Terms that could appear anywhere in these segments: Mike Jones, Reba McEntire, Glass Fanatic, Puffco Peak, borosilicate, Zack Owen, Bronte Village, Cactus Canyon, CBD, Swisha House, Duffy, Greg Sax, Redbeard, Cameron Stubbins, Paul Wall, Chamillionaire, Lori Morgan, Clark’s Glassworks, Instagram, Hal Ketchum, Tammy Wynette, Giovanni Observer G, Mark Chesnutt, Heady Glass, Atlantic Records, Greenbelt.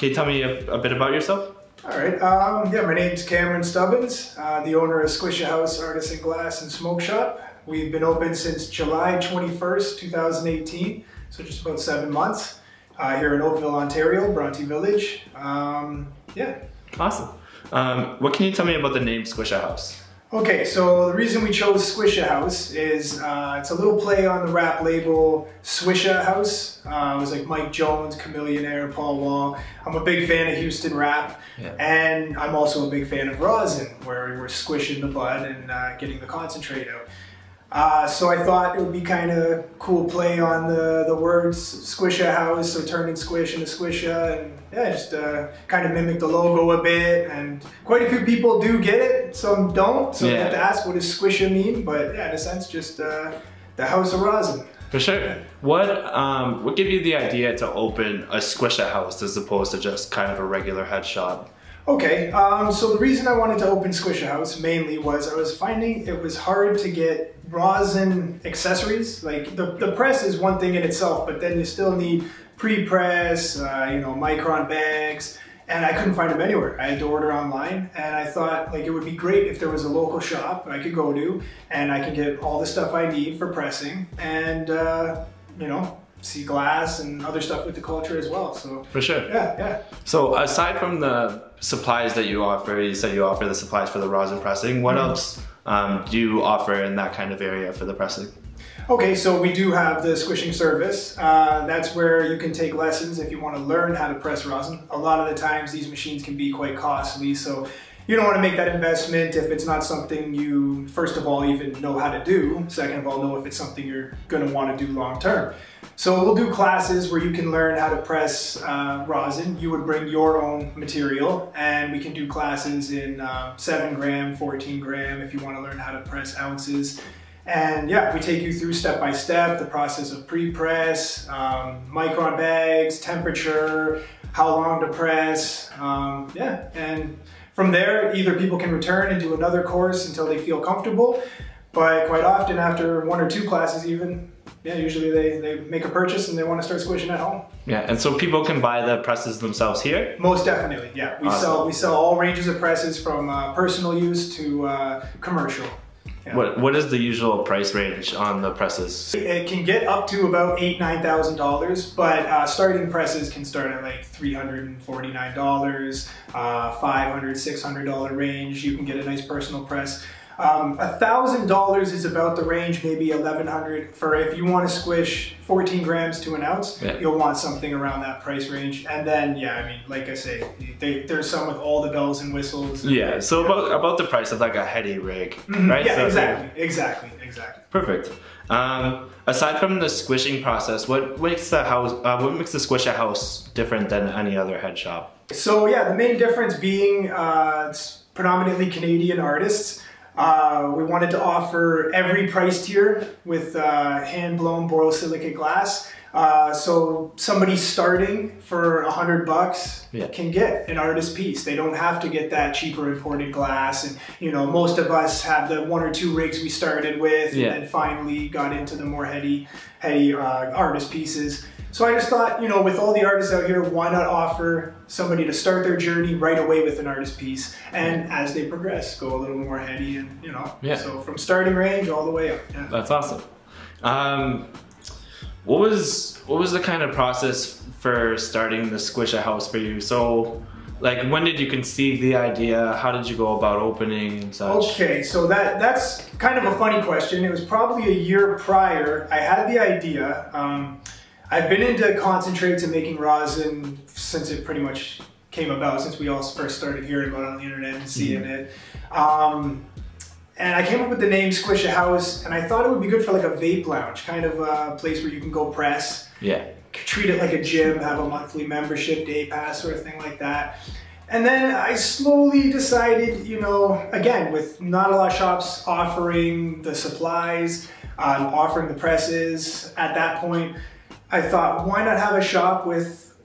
Can you tell me a bit about yourself? All right. Yeah, my name's Cameron Stubbins, the owner of Swisha House Artisan Glass and Smoke Shop. We've been open since July 21st, 2018, so just about 7 months, here in Oakville, Ontario, Bronte Village. Yeah. Awesome. What can you tell me about the name Swisha House? Okay, so the reason we chose Swisha House is it's a little play on the rap label Swisha House. It was like Mike Jones, Chamillionaire, Paul Wall. I'm a big fan of Houston rap, yeah. And I'm also a big fan of rosin, where we were squishing the bud and getting the concentrate out. So I thought it would be kind of cool play on the words Swisha House, so turning squish into Swisha, and yeah, just kind of mimic the logo a bit, and quite a few people do get it, some don't, so yeah. You have to ask what does Swisha mean, but yeah, in a sense, just the house of rosin. For sure. What gave you the idea to open a Swisha House as opposed to just kind of a regular head shop? Okay, so the reason I wanted to open Swisha House mainly was I was finding it was hard to get rosin accessories. Like the press is one thing in itself, but then you still need pre-press, you know, micron bags, and I couldn't find them anywhere. I had to order online, and I thought like it would be great if there was a local shop I could go to and I could get all the stuff I need for pressing and, you know, see glass and other stuff with the culture as well. So for sure. Yeah, yeah. So aside from the supplies that you offer, you said you offer the supplies for the rosin pressing, what else do you offer in that kind of area for the pressing? Okay, so we do have the squishing service. That's where you can take lessons if you want to learn how to press rosin. A lot of the times these machines can be quite costly, so you don't want to make that investment if it's not something you, first of all, even know how to do. Second of all, know if it's something you're going to want to do long term. So we'll do classes where you can learn how to press rosin. You would bring your own material, and we can do classes in 7 gram, 14 gram, if you want to learn how to press ounces. And yeah, we take you through step by step the process of pre-press, micron bags, temperature, how long to press, yeah. And from there, either people can return and do another course until they feel comfortable, but quite often after 1 or 2 classes even, yeah, usually they make a purchase and they want to start squishing at home. Yeah, and so people can buy the presses themselves here? Most definitely, yeah. We awesome. We sell all ranges of presses from personal use to commercial. Yeah. What is the usual price range on the presses? It can get up to about $8,000 to $9,000, but starting presses can start at like $349, $500, $600 range. You can get a nice personal press. $1,000 is about the range, maybe $1,100 for if you want to squish 14 grams to an ounce, yeah. You'll want something around that price range. And then, yeah, I mean, like I say, there's some with all the bells and whistles. And yeah, so about the price of like a heady rig, right? Yeah, so exactly. Perfect. Aside from the squishing process, what makes the Swisha House different than any other head shop? So yeah, the main difference being it's predominantly Canadian artists. We wanted to offer every price tier with hand-blown borosilicate glass. So somebody starting for $100 yeah. can get an artist piece. They don't have to get that cheaper imported glass. And you know, most of us have the 1 or 2 rigs we started with, yeah. and then finally got into the more heady artist pieces. So I just thought, you know, with all the artists out here, why not offer somebody to start their journey right away with an artist piece, and as they progress, go a little more heady, and you know, yeah. So from starting range all the way up. Yeah. That's awesome. What was the kind of process for starting the Swisha House for you? So, like, when did you conceive the idea? How did you go about opening and such? Okay, so that's kind of a funny question. It was probably a year prior. I had the idea. I've been into concentrates and making rosin since it pretty much came about, since we all first started hearing about it on the internet and seeing it. And I came up with the name Swisha House, and I thought it would be good for like a vape lounge, kind of a place where you can go press, yeah. Treat it like a gym, have a monthly membership, day pass, or a thing like that. And then I slowly decided, you know, again, with not a lot of shops offering the supplies, offering the presses at that point, I thought, why not have a shop with,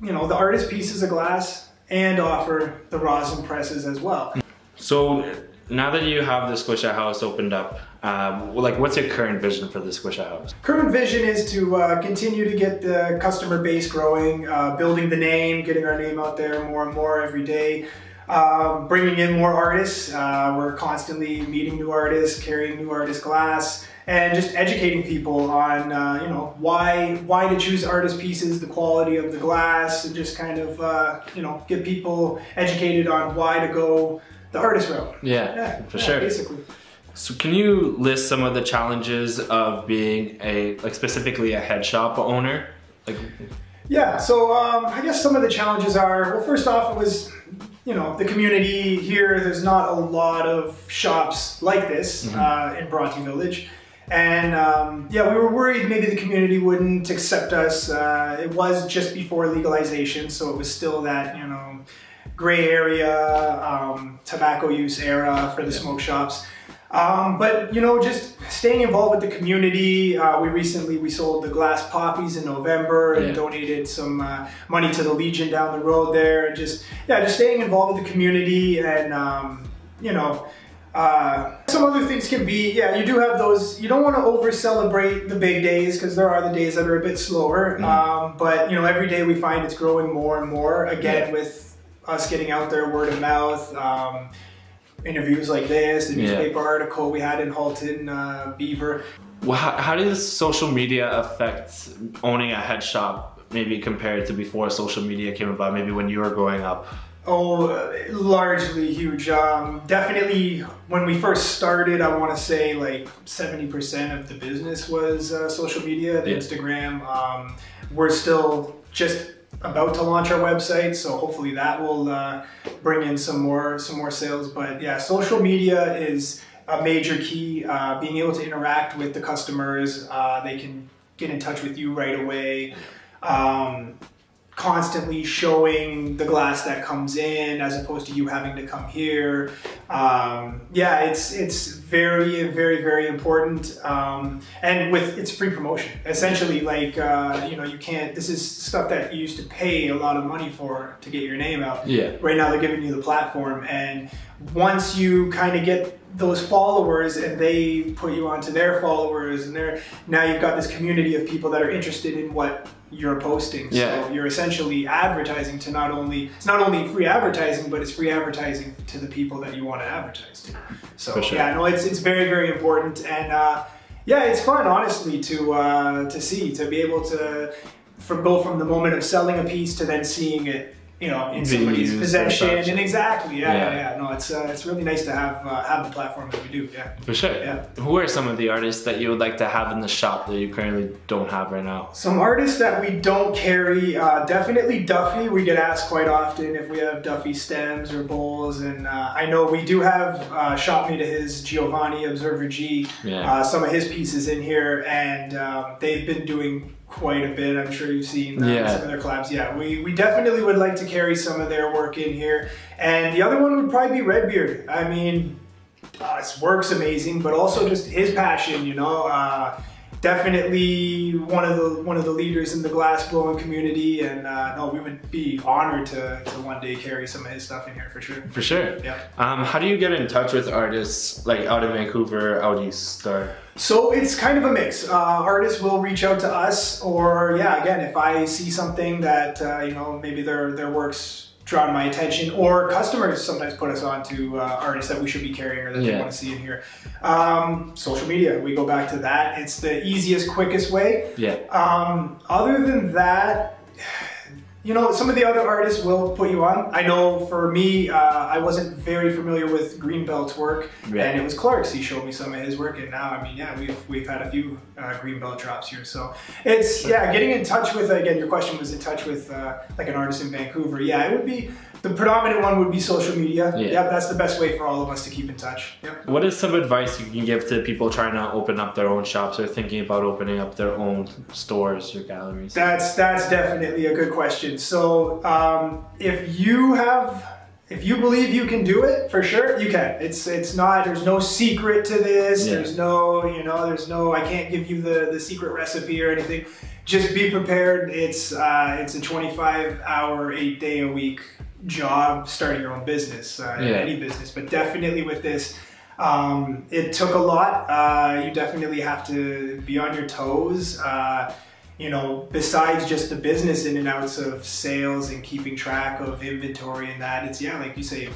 you know, the artist pieces of glass and offer the rosin presses as well. So now that you have the Swisha House opened up, Like, what's your current vision for the Swisha House? Current vision is to continue to get the customer base growing, building the name, getting our name out there more and more every day, bringing in more artists. We're constantly meeting new artists, carrying new artist glass, and just educating people on you know, why to choose artist pieces, the quality of the glass, and just kind of you know, get people educated on why to go the artist route. Yeah, for sure. Basically. So can you list some of the challenges of being a, like, specifically a head shop owner? Like, yeah, so I guess some of the challenges are, well, first off, it was, you know, the community here, there's not a lot of shops like this in Bronte Village. And yeah, we were worried maybe the community wouldn't accept us. It was just before legalization, so it was still that, you know, gray area, tobacco use era for the smoke shops. But, you know, just staying involved with the community. We recently sold the glass poppies in November and donated some money to the Legion down the road there. And just, yeah, just staying involved with the community and, you know, some other things can be, yeah, you do have those, you don't want to over celebrate the big days because there are the days that are a bit slower. But, you know, every day we find it's growing more and more, again, with us getting out there word of mouth. Interviews like this, the newspaper article we had in Halton, Beaver. Well, how does social media affect owning a head shop, maybe compared to before social media came about, maybe when you were growing up? Oh, largely huge. Definitely when we first started, I want to say like 70% of the business was social media, the Instagram. We're still just about to launch our website, so hopefully that will bring in some more sales. But yeah, social media is a major key. Being able to interact with the customers, they can get in touch with you right away. Constantly showing the glass that comes in, as opposed to you having to come here. Yeah, it's very, very, very important. And with it's free promotion, essentially. Like you know, you can't. This is stuff that you used to pay a lot of money for to get your name out. Yeah. Right now, they're giving you the platform, and once you kind of get those followers and they put you onto their followers, and now you've got this community of people that are interested in what you're posting. So you're essentially advertising to it's not only free advertising, but it's free advertising to the people that you want to advertise to. So yeah, no, it's very, very important. And yeah, it's fun, honestly, to see, to be able to go from the moment of selling a piece to then seeing it, you know, in somebody's possession, and exactly, no, it's really nice to have the platform that we do, for sure. Who are some of the artists that you would like to have in the shop that you currently don't have right now? Some artists that we don't carry, definitely Duffy. We get asked quite often if we have Duffy stems or bowls, and I know we do have shop mate of his, Giovanni Observer G, some of his pieces in here, and they've been doing quite a bit. I'm sure you've seen some of their collabs. Yeah, we definitely would like to carry some of their work in here. And the other one would probably be Redbeard. I mean, his work's amazing, but also just his passion, you know. Definitely one of the leaders in the glass blowing community, and no, we would be honored to one day carry some of his stuff in here for sure. For sure. Yeah. How do you get in touch with artists like out of Vancouver, out east? So it's kind of a mix. Artists will reach out to us, or again, if I see something that you know, maybe their work's drawn my attention, or customers sometimes put us on to artists that we should be carrying or that they want to see in here. Social media, we go back to that. It's the easiest, quickest way. Other than that, you know, some of the other artists will put you on. I know for me, I wasn't very familiar with Greenbelt's work, and it was Clark's. He showed me some of his work, and now, I mean, yeah, we've had a few Greenbelt drops here. So it's, yeah, getting in touch with, again, your question was in touch with like an artist in Vancouver. Yeah, it would be, the predominant one would be social media. Yeah, that's the best way for all of us to keep in touch. What is some advice you can give to people trying to open up their own shops or thinking about opening up their own stores or galleries? That's definitely a good question. So if you believe you can do it, for sure you can. It's not, there's no secret to this. There's no, you know, there's no, I can't give you the secret recipe or anything. Just be prepared. It's a 25-hour, 8-day-a-week job starting your own business, any business, but definitely with this, It took a lot. You definitely have to be on your toes. You know, besides just the business in and outs of sales and keeping track of inventory and that, it's, yeah, like you say,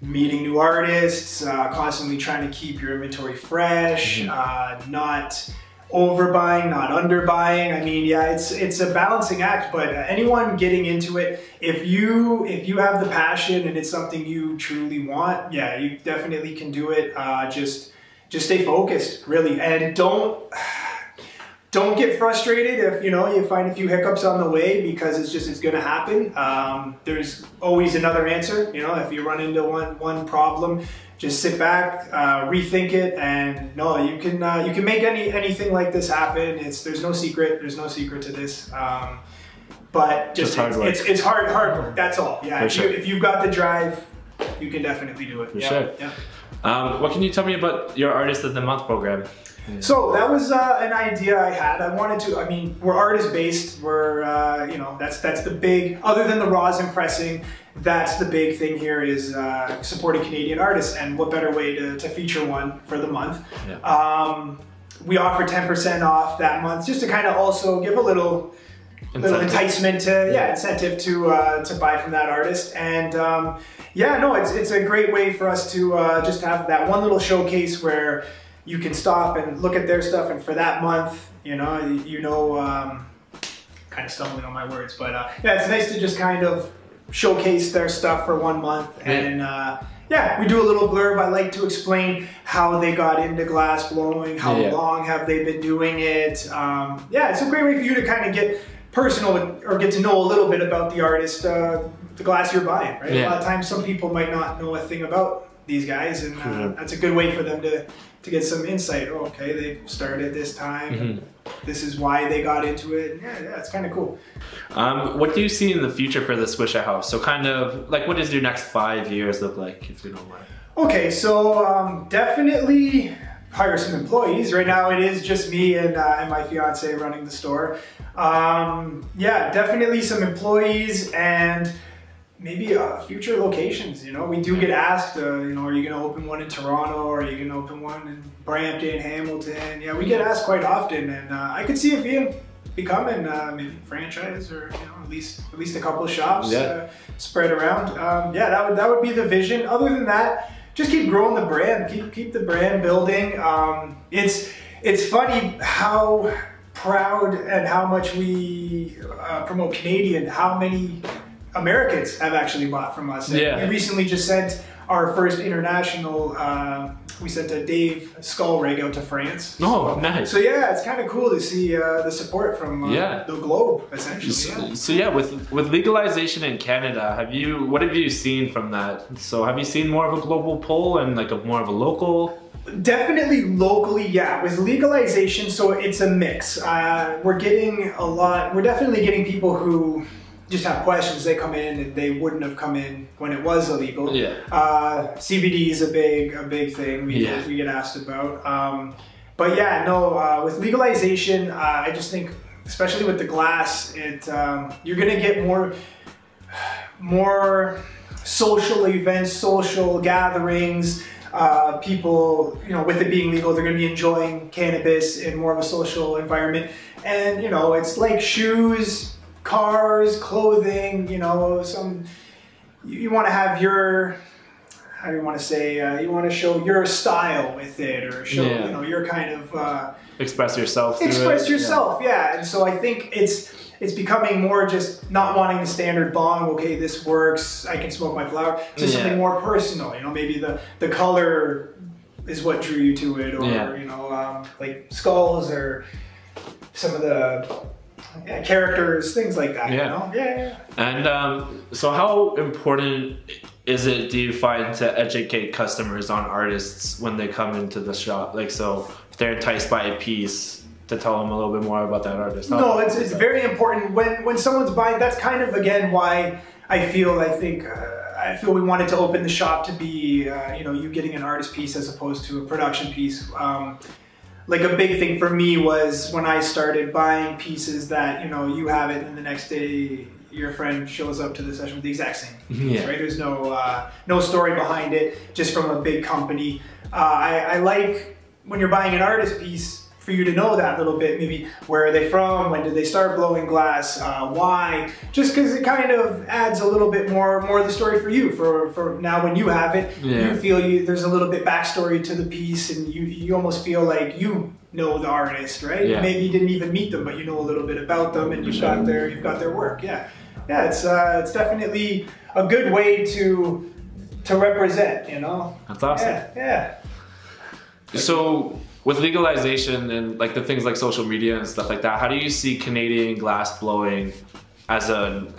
meeting new artists, constantly trying to keep your inventory fresh, not overbuying, not underbuying. I mean, yeah, it's a balancing act, but anyone getting into it, if you have the passion and it's something you truly want, yeah, you definitely can do it. Just stay focused, really, and don't get frustrated if, you know, you find a few hiccups on the way, because it's going to happen. There's always another answer. You know, if you run into one problem, just sit back, rethink it, and no, you can make anything like this happen. There's no secret. There's no secret to this. But it's hard work. That's all. Yeah. If you've got the drive, you can definitely do it. For sure. What can you tell me about your Artist of the Month program? So that was an idea I had. I wanted to, I mean, we're artist based, we're, you know, that's the big, other than the rosin pressing, that's the big thing here is supporting Canadian artists, and what better way to feature one for the month. Yeah. We offer 10% off that month, just to kind of also give a little enticement to, yeah, incentive to buy from that artist. And yeah, no, it's a great way for us to just have that one little showcase where you can stop and look at their stuff, and for that month, kind of stumbling on my words, but yeah, it's nice to just kind of showcase their stuff for 1 month, and yeah, we do a little blurb. I like to explain how they got into glass blowing, how long have they been doing it. Yeah, it's a great way for you to kind of get personal or get to know a little bit about the artist, the glass you're buying, right? Yeah. A lot of times some people might not know a thing about these guys, and that's a good way for them to get some insight. Oh, okay, they started this time, this is why they got into it. Yeah, it's kind of cool. What do you see in the future for the Swisha House? So kind of, like, what does your next 5 years look like, if you don't mind? Okay, so definitely hire some employees. Right now it is just me and my fiance running the store. Yeah, definitely some employees, and maybe future locations. You know, we do get asked, you know, are you going to open one in Toronto, or are you going to open one in Brampton, Hamilton? Yeah, we get asked quite often, and I could see it becoming maybe franchise, or, you know, at least a couple of shops spread around. Yeah, that would be the vision. Other than that, just keep growing the brand, keep the brand building. It's funny how proud and how much we promote Canadian, how many Americans have actually bought from us. And we recently just sent our first international, we sent a Dave Skullrig out to France. Oh, so, nice. So yeah, it's kind of cool to see the support from the globe, essentially. So yeah, with legalization in Canada, what have you seen from that? So have you seen more of a global pull, and like more of a local? Definitely locally, yeah, with legalization, so it's a mix. We're definitely getting people who just have questions. They come in and they wouldn't have come in when it was illegal. Yeah. CBD is a big thing we get asked about. But yeah, no, with legalization, I just think, especially with the glass, you're gonna get more social events, social gatherings. People, you know, with it being legal, they're going to be enjoying cannabis in more of a social environment. And, you know, it's like shoes, cars, clothing, you know, you want to have your, how do you want to say, you want to show your style with it, or show, you know, your kind of, express yourself. Yeah. And so I think it's becoming more just not wanting the standard bong. Okay, this works, I can smoke my flower, to something more personal. You know, maybe the color is what drew you to it, or, you know, like skulls, or some of the characters, things like that, you know? And so how important is it, do you find, to educate customers on artists when they come into the shop? Like, so if they're enticed by a piece, to tell them a little bit more about that artist. No, it's very important when someone's buying. That's kind of, again, why I feel we wanted to open the shop to be, you know, you getting an artist piece as opposed to a production piece. Like a big thing for me was when I started buying pieces that, you know, you have it and the next day your friend shows up to the session with the exact same things, yeah. Right? There's no no story behind it, just from a big company. I like, when you're buying an artist piece, for you to know that little bit, maybe where are they from, when did they start blowing glass, why, just because it kind of adds a little bit more of the story for you. For now, when you have it, yeah. You feel there's a little bit backstory to the piece, and you almost feel like you know the artist, right? Yeah. Maybe you didn't even meet them, but you know a little bit about them, and you've got their work. Yeah, yeah, it's definitely a good way to represent. You know, that's awesome. Yeah, yeah. So, with legalization and like the things like social media and stuff like that, how do you see Canadian glass blowing as an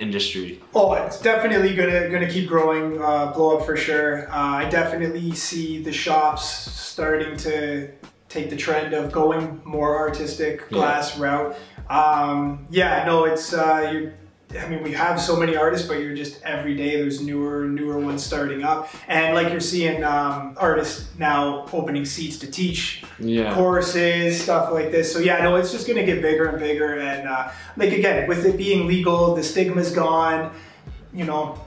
industry? Oh, it's definitely gonna keep growing, blow up for sure. I definitely see the shops starting to take the trend of going more artistic glass route. Yeah, no, it's I mean, we have so many artists, but you're just every day there's newer ones starting up, and like you're seeing artists now opening seats to teach courses, stuff like this. So yeah, no, it's just gonna get bigger and bigger, and like again, with it being legal, the stigma's gone. You know,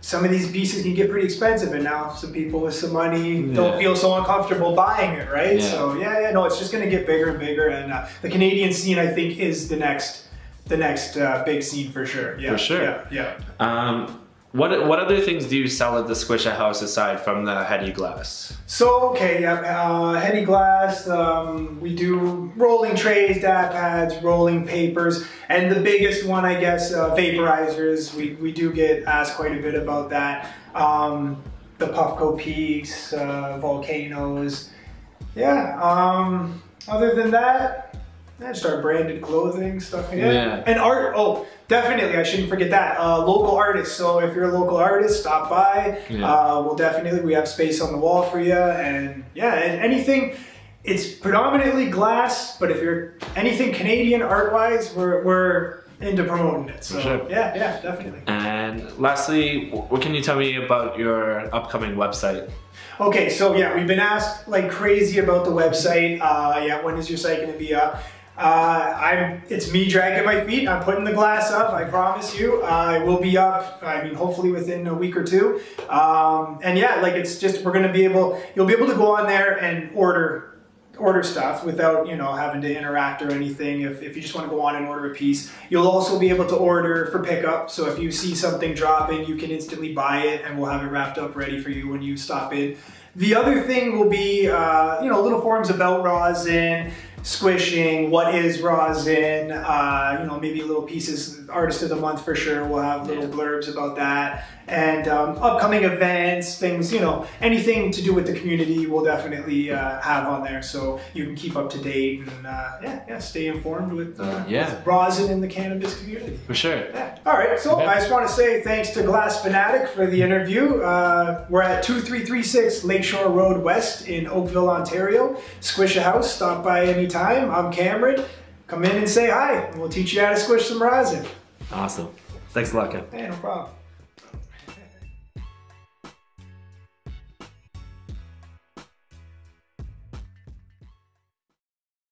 some of these pieces can get pretty expensive, and now some people with some money don't feel so uncomfortable buying it, right? Yeah. So yeah, no, it's just gonna get bigger and bigger, and the Canadian scene, I think, is the next big scene for sure. Yeah, for sure. Yeah. What other things do you sell at the Swisha House aside from the heady glass? So okay, heady glass. We do rolling trays, dab pads, rolling papers, and the biggest one, I guess, vaporizers. We do get asked quite a bit about that. The Puffco Peaks, volcanoes. Yeah. Other than that. And just our branded clothing, stuff like that. Yeah. And art, oh, definitely, I shouldn't forget that. Local artists, so if you're a local artist, stop by. Yeah. We'll definitely, we have space on the wall for you. And yeah, and anything, it's predominantly glass, but if you're anything Canadian art-wise, we're into promoting it. So sure. yeah, definitely. And lastly, what can you tell me about your upcoming website? Okay, so yeah, we've been asked like crazy about the website. Yeah, when is your site gonna be up? It's me dragging my feet. I'm putting the glass up, I promise you. It will be up, I mean, hopefully within a week or two. And yeah, like it's just, we're gonna be able, you'll be able to go on there and order stuff without, you know, having to interact or anything. If you just want to go on and order a piece, you'll also be able to order for pickup. So if you see something dropping, you can instantly buy it, and we'll have it wrapped up ready for you when you stop in. The other thing will be, you know, little forums about rosin, squishing, what is rosin, you know, maybe little pieces, artist of the month for sure, we'll have little blurbs about that, and upcoming events, things, you know, anything to do with the community we'll definitely have on there, so you can keep up to date and yeah, stay informed with rosin in the cannabis community. For sure. Yeah. All right, so I just want to say thanks to Glass Fanatic for the interview. We're at 2336 Lakeshore Road West in Oakville, Ontario. Swisha House, stop by any time. I'm Cameron. Come in and say hi, and we'll teach you how to squish some rosin. Awesome. Thanks a lot, Ken. Hey, no problem.